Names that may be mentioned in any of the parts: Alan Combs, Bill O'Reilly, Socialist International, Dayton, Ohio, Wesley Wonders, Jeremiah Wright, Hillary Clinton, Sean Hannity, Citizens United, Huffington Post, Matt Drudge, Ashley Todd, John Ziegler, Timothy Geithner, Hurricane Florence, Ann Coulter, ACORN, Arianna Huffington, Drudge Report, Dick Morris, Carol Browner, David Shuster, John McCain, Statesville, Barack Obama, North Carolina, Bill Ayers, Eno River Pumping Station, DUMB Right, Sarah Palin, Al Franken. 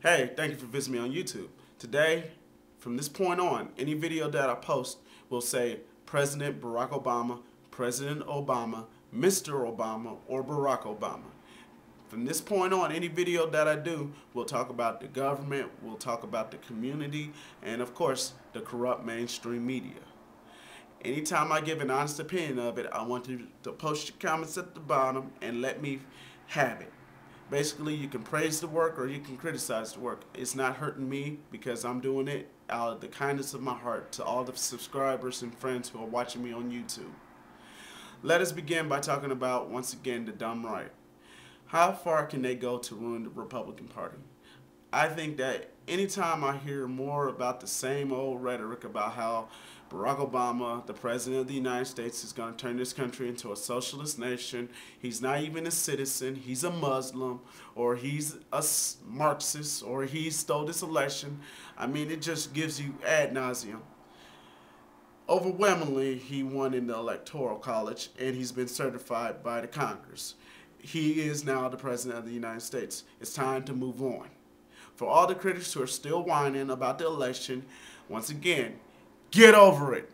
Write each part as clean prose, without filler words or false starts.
Hey, thank you for visiting me on YouTube. Today, from this point on, any video that I post will say President Barack Obama, President Obama, Mr. Obama, or Barack Obama. From this point on, any video that I do will talk about the government, we'll talk about the community, and of course, the corrupt mainstream media. Anytime I give an honest opinion of it, I want you to post your comments at the bottom and let me have it. Basically, you can praise the work or you can criticize the work. It's not hurting me because I'm doing it out of the kindness of my heart to all the subscribers and friends who are watching me on YouTube. Let us begin by talking about, once again, the dumb right. How far can they go to ruin the Republican Party? I think that anytime I hear more about the same old rhetoric about how Barack Obama, the President of the United States, is going to turn this country into a socialist nation, he's not even a citizen, he's a Muslim, or he's a Marxist, or he stole this election, I mean, it just gives you ad nauseum. Overwhelmingly, he won in the Electoral College, and he's been certified by the Congress. He is now the President of the United States. It's time to move on. For all the critics who are still whining about the election, once again, get over it.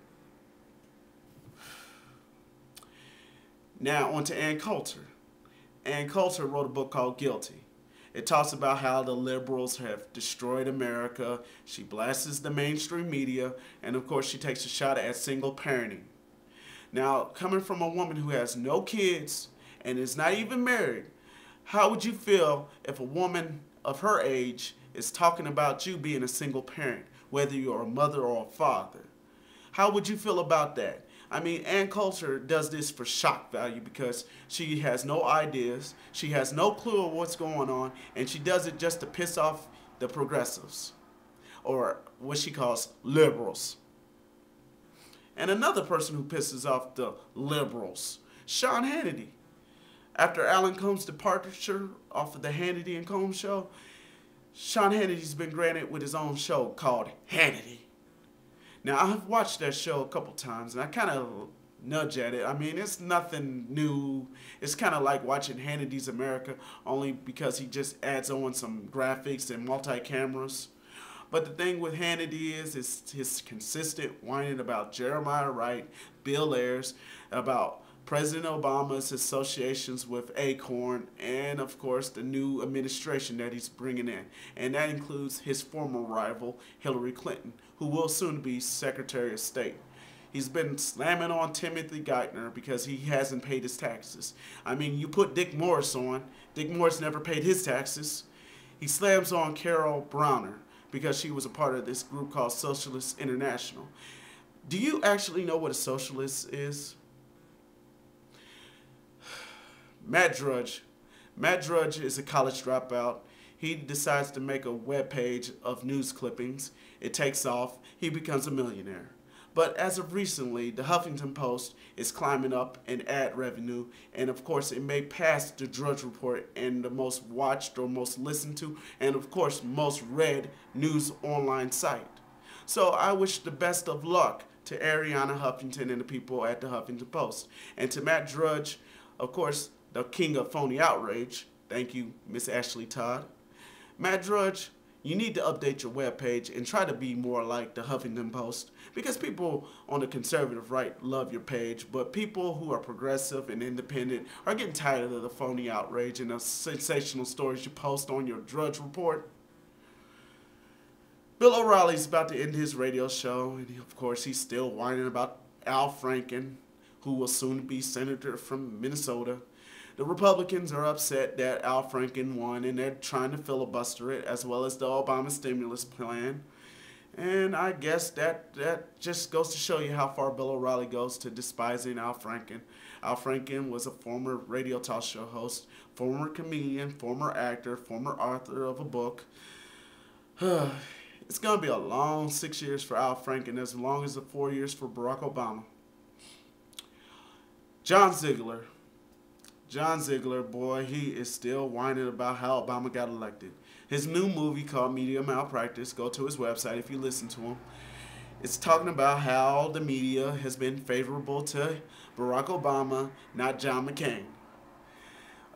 Now on to Ann Coulter. Ann Coulter wrote a book called Guilty. It talks about how the liberals have destroyed America. She blasts the mainstream media, and of course she takes a shot at single parenting. Now, coming from a woman who has no kids and is not even married, how would you feel if a woman of her age is talking about you being a single parent, whether you're a mother or a father? How would you feel about that? I mean, Ann Coulter does this for shock value because she has no ideas, she has no clue of what's going on, and she does it just to piss off the progressives, or what she calls liberals. And another person who pisses off the liberals, Sean Hannity. After Alan Combs' departure off of the Hannity and Combs show, Sean Hannity's been granted with his own show called Hannity. Now, I've watched that show a couple times, and I kind of nudge at it. I mean, it's nothing new. It's kind of like watching Hannity's America, only because he just adds on some graphics and multi-cameras. But the thing with Hannity is his consistent whining about Jeremiah Wright, Bill Ayers, about President Obama's associations with ACORN, and of course the new administration that he's bringing in, and that includes his former rival Hillary Clinton, who will soon be Secretary of State. He's been slamming on Timothy Geithner because he hasn't paid his taxes. I mean, you put Dick Morris on, Dick Morris never paid his taxes. He slams on Carol Browner because she was a part of this group called Socialist International. Do you actually know what a socialist is? Matt Drudge. Matt Drudge is a college dropout. He decides to make a web page of news clippings. It takes off. He becomes a millionaire. But as of recently, the Huffington Post is climbing up in ad revenue, and of course it may pass the Drudge Report and the most watched or most listened to and of course most read news online site. So I wish the best of luck to Arianna Huffington and the people at the Huffington Post, and to Matt Drudge, of course, the king of phony outrage. Thank you, Miss Ashley Todd. Matt Drudge, you need to update your webpage and try to be more like the Huffington Post, because people on the conservative right love your page, but people who are progressive and independent are getting tired of the phony outrage and the sensational stories you post on your Drudge Report. Bill O'Reilly's about to end his radio show, and of course he's still whining about Al Franken, who will soon be senator from Minnesota. The Republicans are upset that Al Franken won, and they're trying to filibuster it, as well as the Obama stimulus plan. And I guess that just goes to show you how far Bill O'Reilly goes to despising Al Franken. Al Franken was a former radio talk show host, former comedian, former actor, former author of a book. It's going to be a long 6 years for Al Franken, as long as the 4 years for Barack Obama. John Ziegler. John Ziegler, boy, he is still whining about how Obama got elected. His new movie called Media Malpractice, go to his website if you listen to him, it's talking about how the media has been favorable to Barack Obama, not John McCain.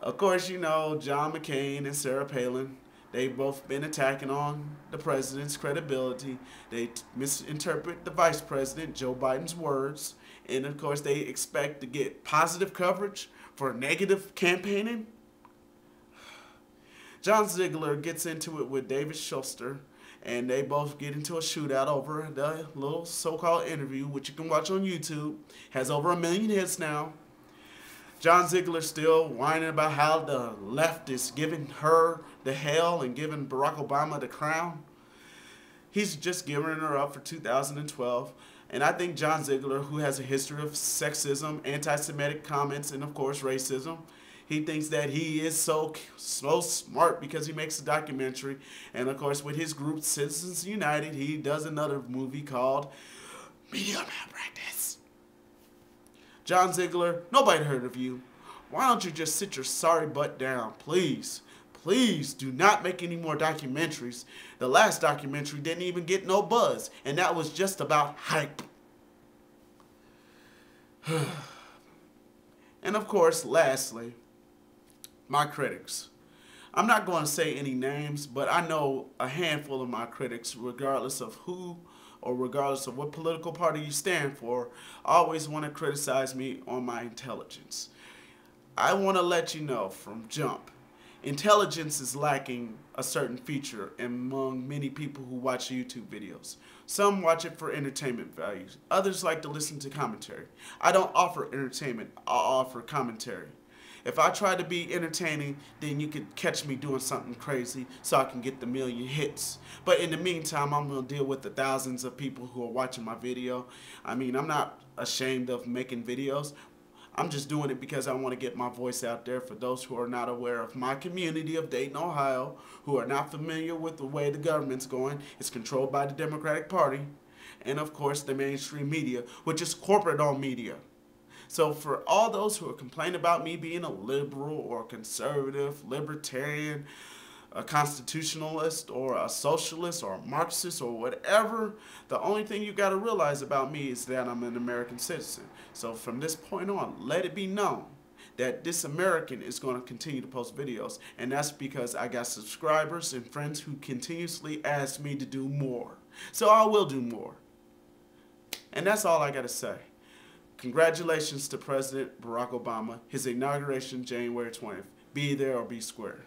Of course, you know, John McCain and Sarah Palin, They've both been attacking on the president's credibility. They misinterpret the vice president, Joe Biden's words. And of course, they expect to get positive coverage for negative campaigning. John Ziegler gets into it with David Shuster, and they both get into a shootout over the little so-called interview, which you can watch on YouTube. Has over 1 million hits now. John Ziegler still whining about how the left is giving her the hell and giving Barack Obama the crown. He's just gearing her up for 2012. And I think John Ziegler, who has a history of sexism, anti-Semitic comments, and of course racism, he thinks that he is so smart because he makes a documentary. And of course, with his group Citizens United, he does another movie called Media Malpractice. John Ziegler, nobody heard of you. Why don't you just sit your sorry butt down, please? Please do not make any more documentaries. The last documentary didn't even get no buzz, and that was just about hype. And of course, lastly, my critics. I'm not going to say any names, but I know a handful of my critics, regardless of who or regardless of what political party you stand for, always want to criticize me on my intelligence. I want to let you know from jump, intelligence is lacking a certain feature among many people who watch YouTube videos. Some watch it for entertainment values. Others like to listen to commentary. I don't offer entertainment, I offer commentary. If I try to be entertaining, then you could catch me doing something crazy so I can get the 1 million hits. But in the meantime, I'm going to deal with the thousands of people who are watching my video. I mean, I'm not ashamed of making videos. I'm just doing it because I want to get my voice out there for those who are not aware of my community of Dayton, Ohio, who are not familiar with the way the government's going. It's controlled by the Democratic Party and, of course, the mainstream media, which is corporate-owned media. So for all those who are complaining about me being a liberal or a conservative, libertarian, a constitutionalist or a socialist or a Marxist or whatever, the only thing you got to realize about me is that I'm an American citizen. So from this point on, let it be known that this American is going to continue to post videos, and that's because I got subscribers and friends who continuously ask me to do more. So I will do more. And that's all I got to say. Congratulations to President Barack Obama, his inauguration January 20th. Be there or be square.